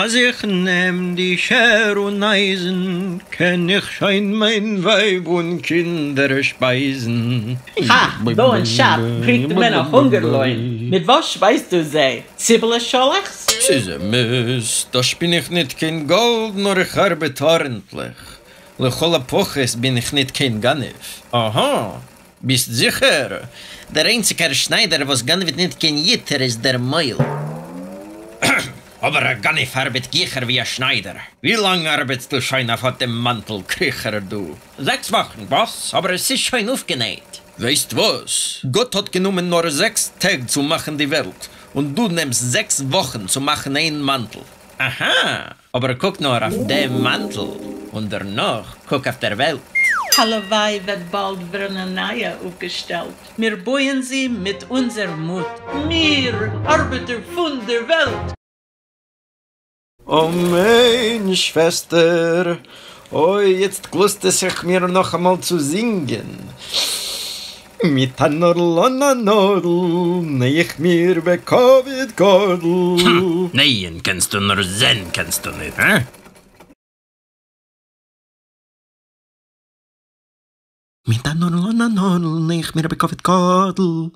Als ich nehm die Scher und Eisen, kann ich schein mein Weib und Kinder speisen. Ha, so ein Schaf kriegt man auch Hungerlein. Mit was speist du sie? Zibbele Scholachs? Süße Müs, das bin ich nicht kein Gold, nur ich arbeite ordentlich. Lechola Poches bin ich nicht kein Ganef. Aha, bist sicher? Der einzige Schneider, was Ganef nicht kein Jitter, ist der Meul. Aber ein Ganef arbeitet Giecher wie ein Schneider. Wie lange arbeitest du schon auf dem Mantel, Kriecher, du? 6 Wochen, was? Aber es ist schon aufgenäht. Weißt was? Gott hat genommen nur 6 Tage zu machen die Welt. Und du nimmst 6 Wochen zu machen einen Mantel. Aha, aber guck nur auf den Mantel. Und danach guck auf der Welt. Hallewei wird bald für eine neue aufgestellt. Wir beugen sie mit unserem Mut. Wir Arbeiter von der Welt. Oh mein Schwester, oh, jetzt glust es sich mir noch einmal zu singen. Mit einer Nordel an einer Nordel, neig ich mir bei Covid-Gordel. Nein, kannst du nur sehen, kannst du nicht, hä? Mit einer Nordel an einer Nordel, neig ich mir bei Covid-Gordel.